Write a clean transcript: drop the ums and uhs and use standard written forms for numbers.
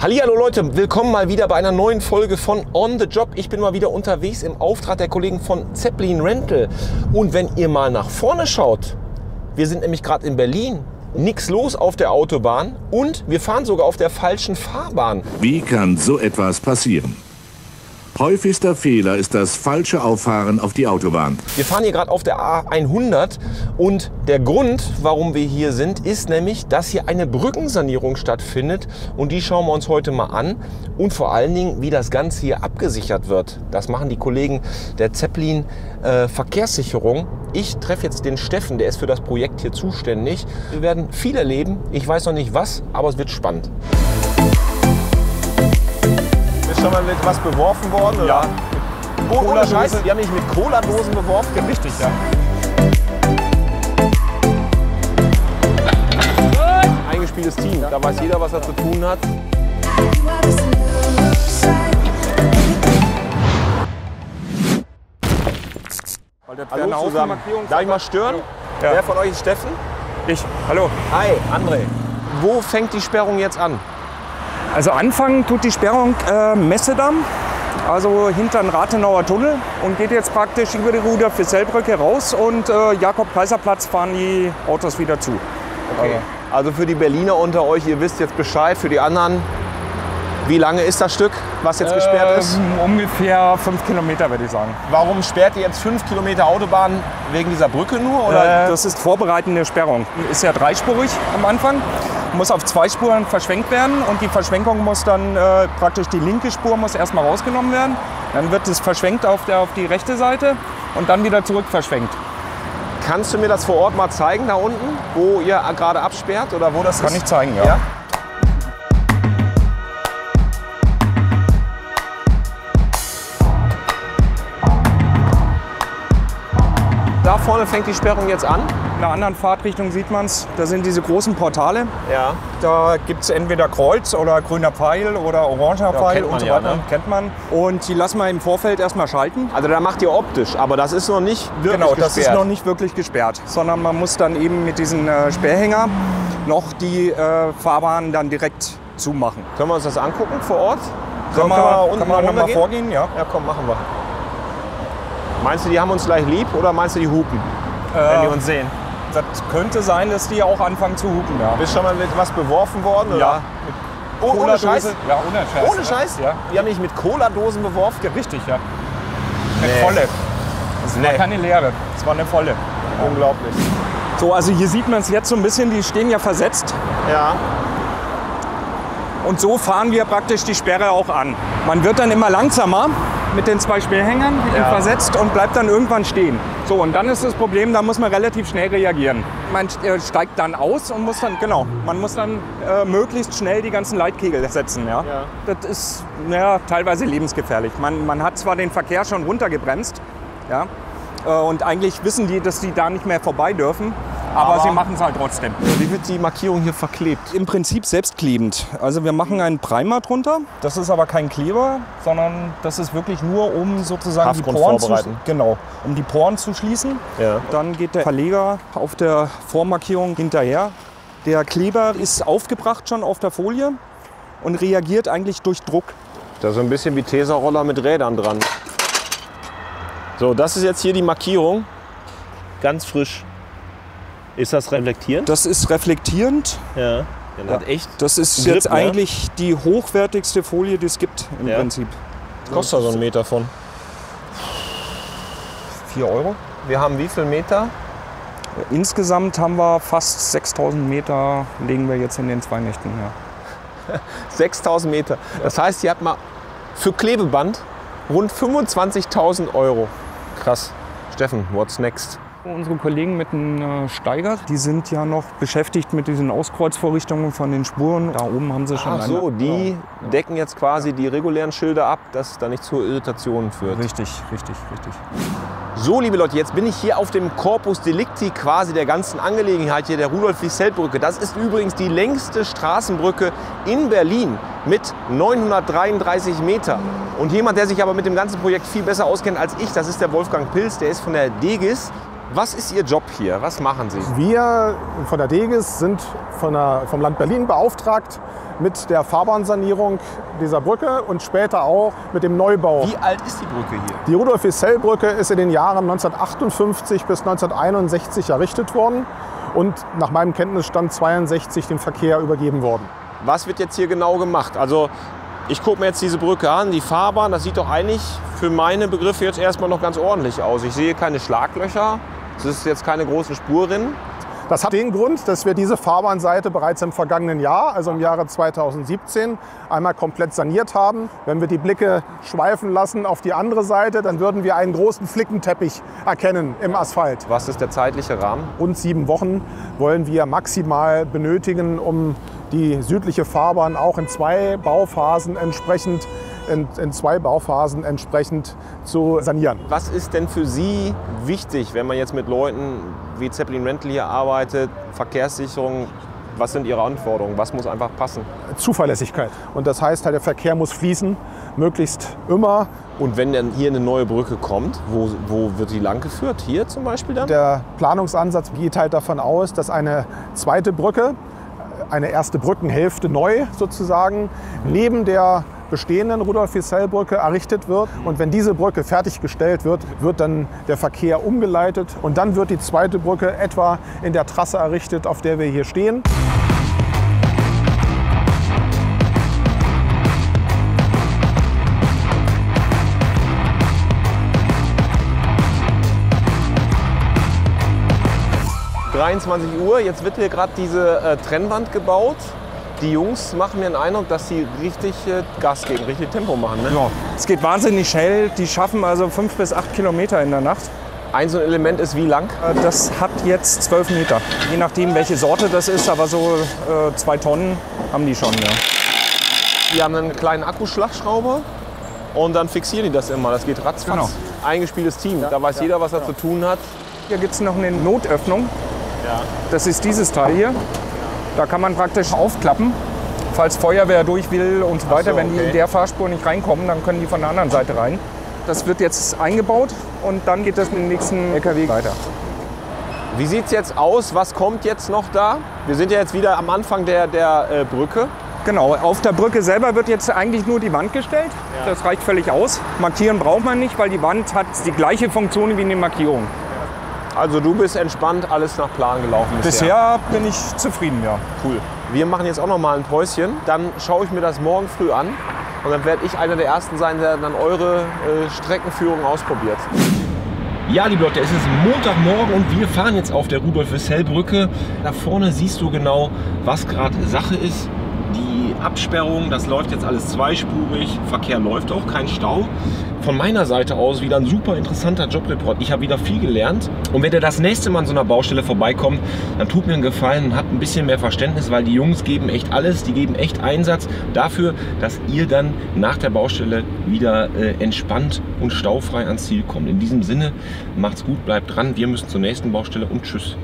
Hallihallo Leute, willkommen mal wieder bei einer neuen Folge von On The Job. Ich bin mal wieder unterwegs im Auftrag der Kollegen von Zeppelin Rental. Und wenn ihr mal nach vorne schaut, wir sind nämlich gerade in Berlin, nichts los auf der Autobahn und wir fahren sogar auf der falschen Fahrbahn. Wie kann so etwas passieren? Häufigster Fehler ist das falsche Auffahren auf die Autobahn. Wir fahren hier gerade auf der A100 und der Grund, warum wir hier sind, ist nämlich, dass hier eine Brückensanierung stattfindet und die schauen wir uns heute mal an und vor allen Dingen, wie das Ganze hier abgesichert wird. Das machen die Kollegen der Zeppelin Verkehrssicherung. Ich treffe jetzt den Steffen, der ist für das Projekt hier zuständig. Wir werden viel erleben, ich weiß noch nicht was, aber es wird spannend. Schon mal mit was beworfen worden? Oder? Ja. Ohne Scheiße, die haben mich mit Cola-Dosen beworfen. Ja, richtig, ja. Eingespieltes Team, da weiß jeder, was er zu tun hat. Hallo zusammen. Darf ich mal stören? Ja. Wer von euch ist Steffen? Ich. Hallo. Hi, André. Wo fängt die Sperrung jetzt an? Also anfangen tut die Sperrung Messedamm, also hinter den Rathenauer Tunnel und geht jetzt praktisch über die Rudolf-Wissell-Brücke raus und Jakob-Kaiser-Platz fahren die Autos wieder zu. Okay. Also für die Berliner unter euch, ihr wisst jetzt Bescheid, für die anderen, wie lange ist das Stück, was jetzt gesperrt ist? Ungefähr 5 Kilometer würde ich sagen. Warum sperrt ihr jetzt 5 Kilometer Autobahn wegen dieser Brücke nur? Oder? Das ist vorbereitende Sperrung. Ist ja dreispurig am Anfang. Muss auf 2 Spuren verschwenkt werden und die Verschwenkung muss dann praktisch die linke Spur muss erstmal rausgenommen werden. Dann wird es verschwenkt auf die rechte Seite und dann wieder zurück verschwenkt. Kannst du mir das vor Ort mal zeigen, da unten, wo ihr gerade absperrt oder wo das ist? Kann ich zeigen, ja. Ja? Da vorne fängt die Sperrung jetzt an. In der anderen Fahrtrichtung sieht man es, da sind diese großen Portale. Ja. Da gibt es entweder Kreuz oder grüner Pfeil oder oranger Pfeil und so weiter. Ja, ne? Kennt man. Und die lassen wir im Vorfeld erstmal schalten. Also da macht ihr optisch, aber das ist noch nicht wirklich gesperrt. Genau, das ist noch nicht wirklich gesperrt, sondern man muss dann eben mit diesem Sperrhänger noch die Fahrbahn dann direkt zumachen. Können wir uns das angucken vor Ort? Können wir unten nochmal vorgehen? Ja. Ja, komm, machen wir. Meinst du, die haben uns gleich lieb oder meinst du, die hupen, wenn die uns sehen? Das könnte sein, dass die auch anfangen zu hupen, ja. Bist schon mal mit was beworfen worden? Oder? Ja. Ohne Scheiß? Ja, ohne Scheiß. Ohne Scheiß? Ja. Die haben mich mit Cola-Dosen beworfen? Ja, richtig, ja. Eine volle. Das war keine leere, das war eine volle. Ja. Unglaublich. So, also hier sieht man es jetzt so ein bisschen, die stehen ja versetzt. Ja. Und so fahren wir praktisch die Sperre auch an. Man wird dann immer langsamer mit den 2 Sperrhängern, die versetzt und bleibt dann irgendwann stehen. So, und dann ist das Problem, da muss man relativ schnell reagieren. Man steigt dann aus und muss dann, genau, man muss dann möglichst schnell die ganzen Leitkegel setzen. Ja? Ja. Das ist teilweise lebensgefährlich. Man hat zwar den Verkehr schon runtergebremst, ja? Und eigentlich wissen die, dass die da nicht mehr vorbei dürfen. Aber sie machen es halt trotzdem. Wie wird die Markierung hier verklebt? Im Prinzip selbstklebend. Also wir machen einen Primer drunter. Das ist aber kein Kleber, sondern das ist wirklich nur, um sozusagen die Poren zu, um die Poren zu schließen. Ja. Dann geht der Verleger auf der Vormarkierung hinterher. Der Kleber ist aufgebracht schon auf der Folie und reagiert eigentlich durch Druck. Das ist so ein bisschen wie Tesa-Roller mit Rädern dran. So, das ist jetzt hier die Markierung. Ganz frisch. Ist das reflektierend? Das ist reflektierend. Ja, ja. Hat echt das ist Grip, jetzt eigentlich die hochwertigste Folie, die es gibt im Prinzip. Was kostet da so ein Meter von? 4 €. Wir haben wie viel Meter? Insgesamt haben wir fast 6000 Meter, legen wir jetzt in den 2 Nächten. Ja. 6000 Meter. Das heißt, ihr habt mal für Klebeband rund 25.000 €. Krass. Steffen, what's next? Unsere Kollegen mit dem Steiger, die sind ja noch beschäftigt mit diesen Auskreuzvorrichtungen von den Spuren. Da oben haben sie schon eine. Ach so, die decken jetzt quasi die regulären Schilder ab, dass es da nicht zu Irritationen führt. Richtig, richtig, richtig. So, liebe Leute, jetzt bin ich hier auf dem Corpus Delicti quasi der ganzen Angelegenheit hier, der Rudolf-Wissell-Brücke. Das ist übrigens die längste Straßenbrücke in Berlin mit 933 Meter. Und jemand, der sich aber mit dem ganzen Projekt viel besser auskennt als ich, das ist der Wolfgang Pilz, der ist von der DEGES. Was ist Ihr Job hier? Was machen Sie? Wir von der DEGES sind vom Land Berlin beauftragt mit der Fahrbahnsanierung dieser Brücke und später auch mit dem Neubau. Wie alt ist die Brücke hier? Die Rudolf-Wissell-Brücke ist in den Jahren 1958 bis 1961 errichtet worden und nach meinem Kenntnisstand 1962 dem Verkehr übergeben worden. Was wird jetzt hier genau gemacht? Also ich gucke mir jetzt diese Brücke an, die Fahrbahn, das sieht doch eigentlich für meine Begriffe jetzt erstmal noch ganz ordentlich aus. Ich sehe keine Schlaglöcher. Es ist jetzt keine großen Spurrinnen. Das hat den Grund, dass wir diese Fahrbahnseite bereits im vergangenen Jahr, also im Jahre 2017, einmal komplett saniert haben. Wenn wir die Blicke schweifen lassen auf die andere Seite, dann würden wir einen großen Flickenteppich erkennen im Asphalt. Was ist der zeitliche Rahmen? Rund 7 Wochen wollen wir maximal benötigen, um die südliche Fahrbahn auch in 2 Bauphasen entsprechend zu sanieren. Was ist denn für Sie wichtig, wenn man jetzt mit Leuten wie Zeppelin Rental hier arbeitet, Verkehrssicherung? Was sind Ihre Anforderungen? Was muss einfach passen? Zuverlässigkeit. Und das heißt halt, der Verkehr muss fließen, möglichst immer. Und wenn dann hier eine neue Brücke kommt, wo wird die lang geführt? Hier zum Beispiel dann? Der Planungsansatz geht halt davon aus, dass eine zweite Brücke, eine erste Brückenhälfte neu sozusagen, neben der bestehenden Rudolf-Wissell-Brücke errichtet wird. Und wenn diese Brücke fertiggestellt wird, wird dann der Verkehr umgeleitet. Und dann wird die zweite Brücke etwa in der Trasse errichtet, auf der wir hier stehen. (23 Uhr), jetzt wird hier gerade diese Trennwand gebaut. Die Jungs machen mir den Eindruck, dass sie richtig Gas geben, richtig Tempo machen. Ne? Ja. Es geht wahnsinnig schnell. Die schaffen also 5 bis 8 Kilometer in der Nacht. Ein so ein Element ist wie lang? Das hat jetzt 12 Meter. Je nachdem, welche Sorte das ist, aber so 2 Tonnen haben die schon. Ja. Die haben einen kleinen Akkuschlagschrauber und dann fixieren die das immer. Das geht ratzfatz. Genau. Eingespieltes Team. Ja, da weiß jeder, was er zu tun hat. Hier gibt es noch eine Notöffnung. Ja. Das ist dieses Teil hier. Da kann man praktisch aufklappen, falls Feuerwehr durch will und so weiter. Ach so, okay. Wenn die in der Fahrspur nicht reinkommen, dann können die von der anderen Seite rein. Das wird jetzt eingebaut und dann geht das mit dem nächsten LKW weiter. Wie sieht es jetzt aus? Was kommt jetzt noch da? Wir sind ja jetzt wieder am Anfang der Brücke. Genau, auf der Brücke selber wird jetzt eigentlich nur die Wand gestellt. Ja. Das reicht völlig aus. Markieren braucht man nicht, weil die Wand hat die gleiche Funktion wie eine Markierung. Also du bist entspannt, alles nach Plan gelaufen bisher? Bisher bin ich zufrieden, ja. Cool. Wir machen jetzt auch noch mal ein Päuschen. Dann schaue ich mir das morgen früh an. Und dann werde ich einer der Ersten sein, der dann eure Streckenführung ausprobiert. Ja, liebe Leute, es ist Montagmorgen und wir fahren jetzt auf der Rudolf-Wissell-Brücke. Da vorne siehst du genau, was gerade Sache ist. Die Absperrung, das läuft jetzt alles zweispurig, Verkehr läuft auch, kein Stau. Von meiner Seite aus wieder ein super interessanter Jobreport. Ich habe wieder viel gelernt. Und wenn ihr das nächste Mal an so einer Baustelle vorbeikommt, dann tut mir einen Gefallen und habt ein bisschen mehr Verständnis, weil die Jungs geben echt alles, die geben echt Einsatz dafür, dass ihr dann nach der Baustelle wieder entspannt und staufrei ans Ziel kommt. In diesem Sinne, macht's gut, bleibt dran. Wir müssen zur nächsten Baustelle und tschüss.